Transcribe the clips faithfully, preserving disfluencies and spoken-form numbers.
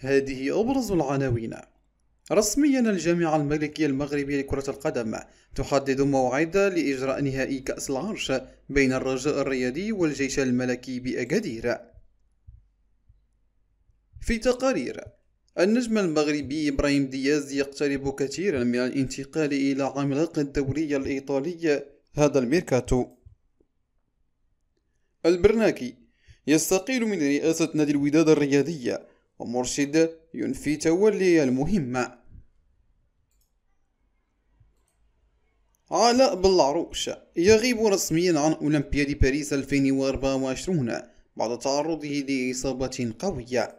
هذه أبرز العناوين. رسميا الجامعة الملكية المغربية لكرة القدم تحدد موعد لإجراء نهائي كأس العرش بين الرجاء الرياضي والجيش الملكي بأكادير. في تقارير، النجم المغربي إبراهيم دياز يقترب كثيرا من الانتقال إلى عملاق الدوري الإيطالي هذا الميركاتو. البرناكي يستقيل من رئاسة نادي الوداد الرياضي ومرشد ينفي تولي المهمة. علاء بلعروش يغيب رسميا عن أولمبياد باريس ألفين وأربعة وعشرين بعد تعرضه لإصابة قوية.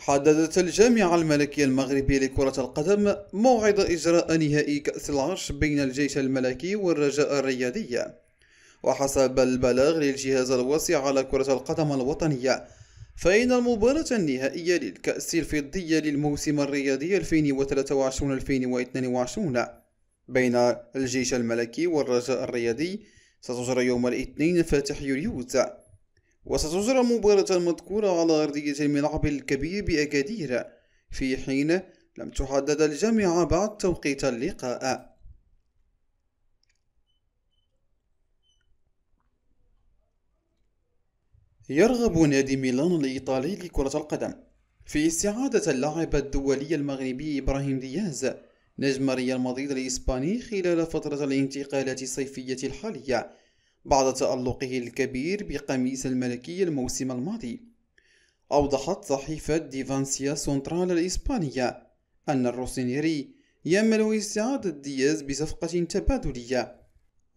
حددت الجامعة الملكية المغربية لكرة القدم موعد إجراء نهائي كأس العرش بين الجيش الملكي والرجاء الرياضي، وحسب البلاغ للجهاز الواسع على كرة القدم الوطنية، فإن المباراة النهائية للكأس الفضية للموسم الرياضي ألفين وثلاثة وعشرين ألفين واثنين وعشرين بين الجيش الملكي والرجاء الرياضي ستجرى يوم الاثنين فاتح يوليوز، وستجرى المباراة المذكورة على أرضية الملعب الكبير بأكادير، في حين لم تحدد الجامعة بعد توقيت اللقاء. يرغب نادي ميلان الإيطالي لكرة القدم في استعادة اللاعب الدولي المغربي إبراهيم دياز نجم ريال مدريد الإسباني خلال فترة الانتقالات الصيفية الحالية بعد تألقه الكبير بقميص الملكي الموسم الماضي. أوضحت صحيفة ديفانسيا سنترال الإسبانية أن الروسينيري يأمل استعادة دياز بصفقة تبادلية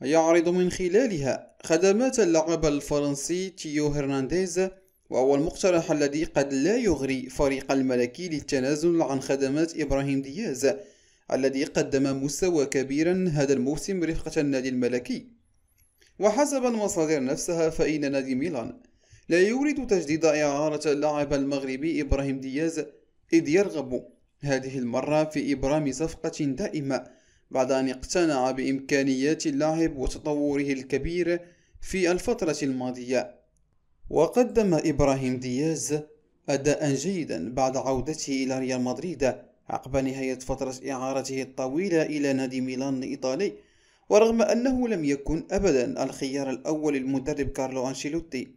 يعرض من خلالها خدمات اللاعب الفرنسي تيو هرنانديز، وهو المقترح الذي قد لا يغري فريق الملكي للتنازل عن خدمات إبراهيم دياز الذي قدم مستوى كبيرا هذا الموسم رفقة النادي الملكي. وحسب المصادر نفسها فإن نادي ميلان لا يريد تجديد إعارة اللاعب المغربي إبراهيم دياز، إذ يرغب هذه المرة في إبرام صفقة دائمة بعد أن اقتنع بإمكانيات اللاعب وتطوره الكبير في الفترة الماضية. وقدم إبراهيم دياز أداء جيدا بعد عودته إلى ريال مدريد عقب نهاية فترة إعارته الطويلة إلى نادي ميلان الإيطالي، ورغم أنه لم يكن أبدا الخيار الأول للمدرب كارلو أنشيلوتي،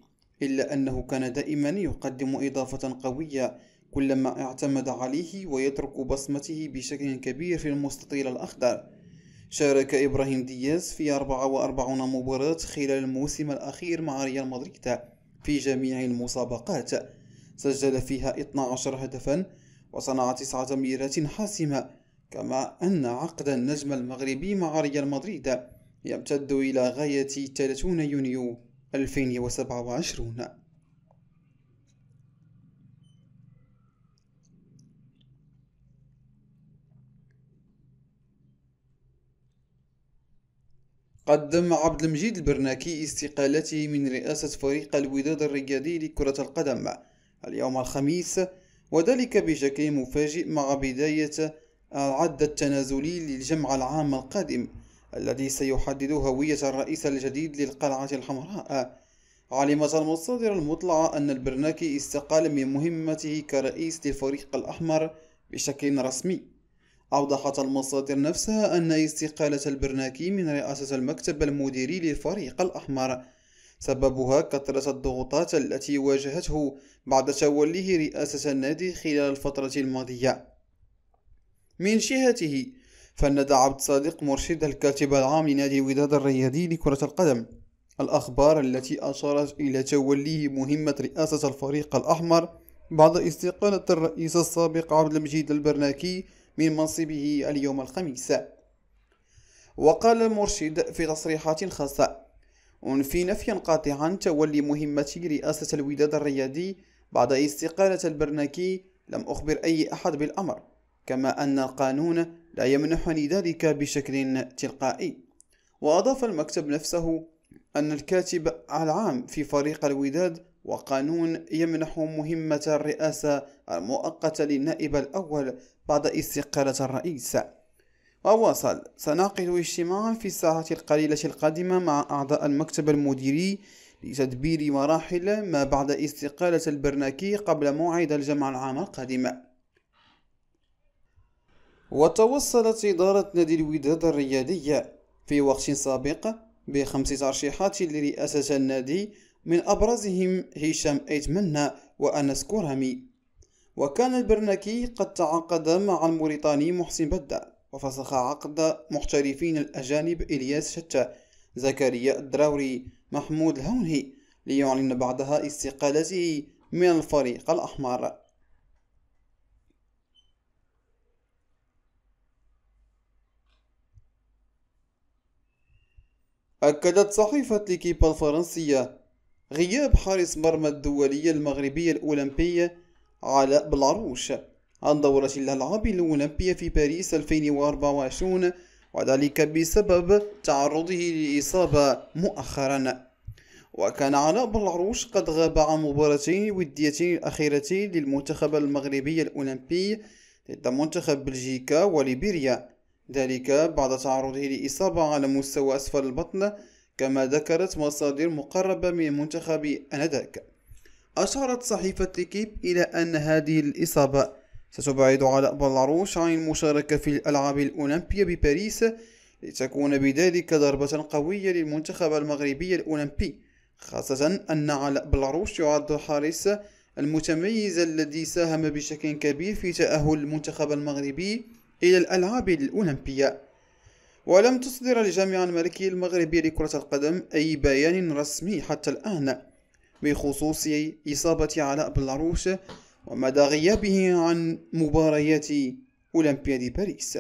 إلا أنه كان دائما يقدم إضافة قوية كلما اعتمد عليه ويترك بصمته بشكل كبير في المستطيل الأخضر. شارك إبراهيم دياز في أربع وأربعين مباراة خلال الموسم الأخير مع ريال مدريد في جميع المسابقات، سجل فيها اثني عشر هدفا وصنع تسعة تمريرات حاسمة، كما أن عقد النجم المغربي مع ريال مدريد يمتد إلى غاية ثلاثين يونيو ألفين وسبعة وعشرين. قدم عبد المجيد البرناكي استقالته من رئاسة فريق الوداد الرياضي لكرة القدم اليوم الخميس، وذلك بشكل مفاجئ مع بداية العد التنازلي للجمع العام القادم الذي سيحدد هوية الرئيس الجديد للقلعة الحمراء. علمت المصادر المطلعة أن البرناكي استقال من مهمته كرئيس للفريق الأحمر بشكل رسمي. أوضحت المصادر نفسها أن استقالة البرناكي من رئاسة المكتب المديري للفريق الأحمر سببها كثرة الضغوطات التي واجهته بعد توليه رئاسة النادي خلال الفترة الماضية. من جهته، فندى عبد صادق مرشد الكاتب العام لنادي الوداد الرياضي لكرة القدم الأخبار التي أشارت إلى توليه مهمة رئاسة الفريق الأحمر بعد استقالة الرئيس السابق عبد المجيد البرناكي من منصبه اليوم الخميس. وقال المرشد في تصريحات خاصة: أنفي نفيا قاطعا تولي مهمة رئاسة الوداد الرياضي بعد استقالة البرناكي، لم أخبر أي أحد بالأمر، كما أن القانون لا يمنحني ذلك بشكل تلقائي. وأضاف المكتب نفسه أن الكاتب العام في فريق الوداد وقانون يمنح مهمة الرئاسة المؤقتة للنائب الأول بعد استقالة الرئيس. وواصل: سنعقد اجتماعا في الساعة القليلة القادمة مع أعضاء المكتب المديري لتدبير مراحل ما بعد استقالة البرناكي قبل موعد الجمع العام القادم. وتوصلت إدارة نادي الوداد الرياضي في وقت سابق بخمس ترشيحات لرئاسة النادي، من أبرزهم هشام أيت منا وأنس كرامي. وكان البرناكي قد تعاقد مع الموريتاني محسن بده، وفسخ عقد محترفين الأجانب إلياس شتا، زكريا الدراوري، محمود الهونهي، ليعلن بعدها استقالته من الفريق الأحمر. أكدت صحيفة ليكيب الفرنسية غياب حارس مرمى الدولية المغربية الأولمبية علاء بلعروش عن دورة الألعاب الأولمبية في باريس ألفين وأربعة وعشرين، وذلك بسبب تعرضه لإصابة مؤخرا. وكان علاء بلعروش قد غاب عن مباراتين وديتين الأخيرتين للمنتخب المغربي الأولمبي ضد منتخب بلجيكا وليبيريا، ذلك بعد تعرضه لإصابة على مستوى أسفل البطن، كما ذكرت مصادر مقربة من منتخب آنذاك. أشارت صحيفة ليكيب إلى أن هذه الإصابة ستبعد علاء بلعروش عن المشاركة في الألعاب الأولمبية بباريس، لتكون بذلك ضربة قوية للمنتخب المغربي الأولمبي، خاصة أن علاء بلعروش يعد الحارس المتميز الذي ساهم بشكل كبير في تأهل المنتخب المغربي إلى الألعاب الأولمبية. ولم تصدر الجامعة الملكية المغربية لكرة القدم أي بيان رسمي حتى الآن بخصوص إصابة علاء بلعروش ومدى غيابه عن مباريات أولمبياد باريس.